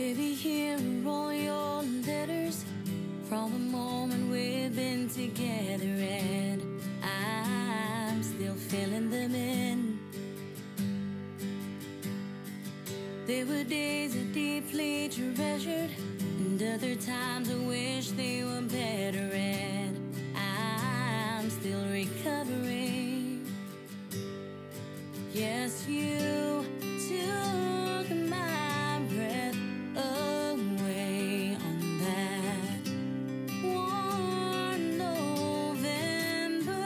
Baby, here are all your letters from the moment we've been together, and I'm still filling them in. There were days I deeply treasured, and other times I wish they were better, and I'm still recovering. Yes, you took my breath away on that warm November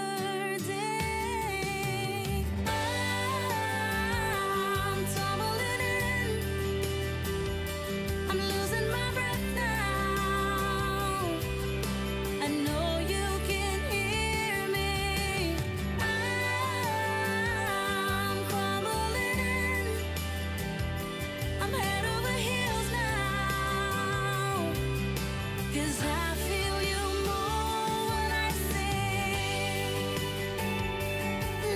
day. I'm tumbling in, I'm losing my breath now, I know you can hear me. I'm crumbling in, I'm head over heels now, 'cause I feel you more when I sing.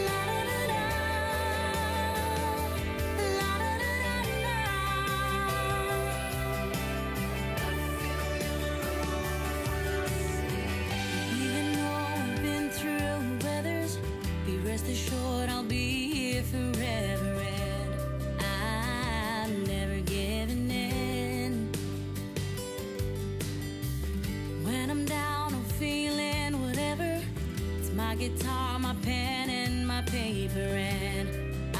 La da da da, la da da da da. I feel you more when I sing. Even though I've been through weathers, be rest assured I'll be here forever, and I'm never giving in. When I'm down or feeling whatever, it's my guitar, my pen, and my paper, and I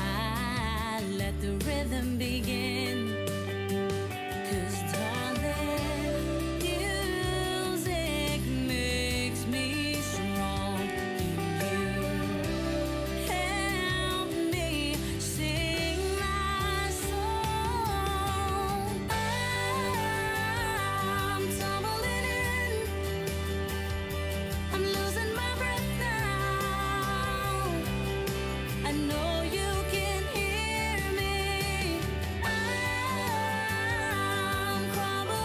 let the rhythm begin. 'Cause darling, music makes me strong. Can you help me sing my song? I'm tumbling in, I'm losing my breath now, I know you can hear me. I'm crumbling in, I'm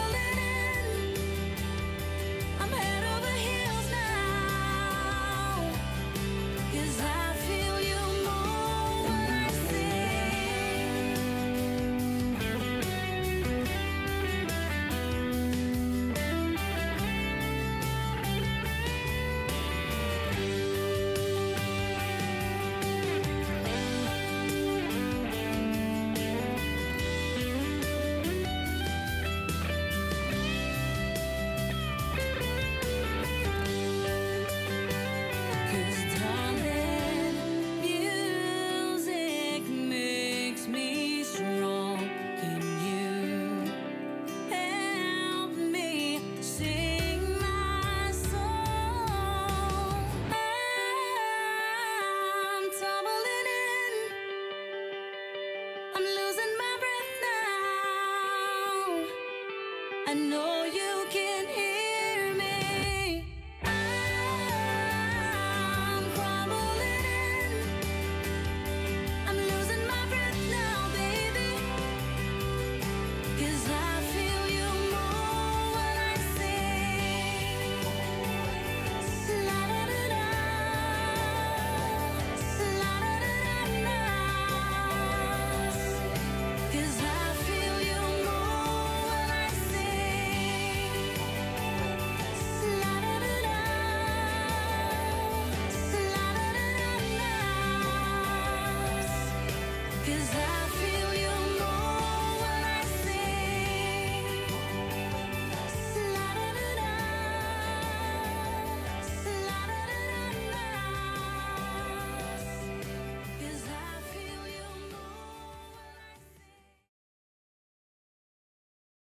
head over heels now, 'cause I feel you more when I sing. Cause darling, music makes me strong. Can you help me sing my song? I'm tumbling in, I'm losing my breath now, I know you can hear me. I'm crumbling in, I'm losing my breath now, baby, 'cause I feel you more when I sing. La da da da, la da da da da. 'Cause I feel you more when I sing. La da da da, la da da da da. 'Cause I